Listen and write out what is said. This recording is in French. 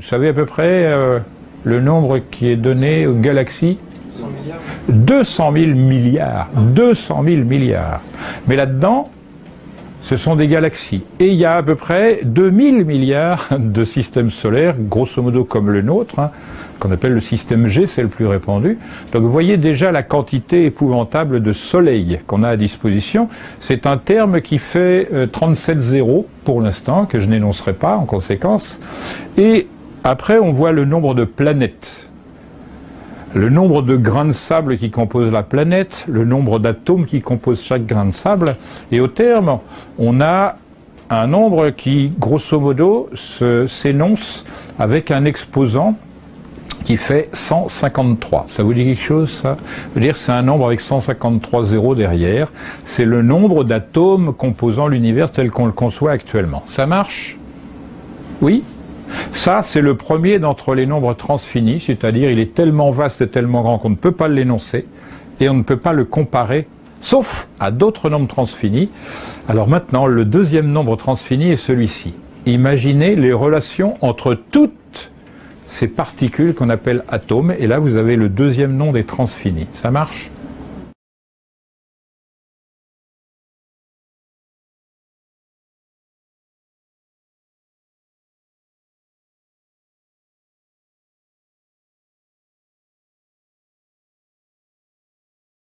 Vous savez à peu près le nombre qui est donné aux galaxies? 200 000 milliards. 200 000 milliards. Mais là-dedans, ce sont des galaxies. Et il y a à peu près 2000 milliards de systèmes solaires, grosso modo comme le nôtre, hein, qu'on appelle le système G, c'est le plus répandu. Donc vous voyez déjà la quantité épouvantable de soleil qu'on a à disposition. C'est un terme qui fait 37 zéros pour l'instant, que je n'énoncerai pas en conséquence. Et après, on voit le nombre de planètes. Le nombre de grains de sable qui composent la planète, le nombre d'atomes qui composent chaque grain de sable, et au terme, on a un nombre qui, grosso modo, s'énonce avec un exposant qui fait 153. Ça vous dit quelque chose, ça? C'est-à-dire c'est un nombre avec 153 zéros derrière. C'est le nombre d'atomes composant l'univers tel qu'on le conçoit actuellement. Ça marche? Oui? Ça, c'est le premier d'entre les nombres transfinis, c'est-à-dire il est tellement vaste et tellement grand qu'on ne peut pas l'énoncer, et on ne peut pas le comparer, sauf à d'autres nombres transfinis. Alors maintenant, le deuxième nombre transfini est celui-ci. Imaginez les relations entre toutes ces particules qu'on appelle atomes, et là vous avez le deuxième nom des transfinis. Ça marche ?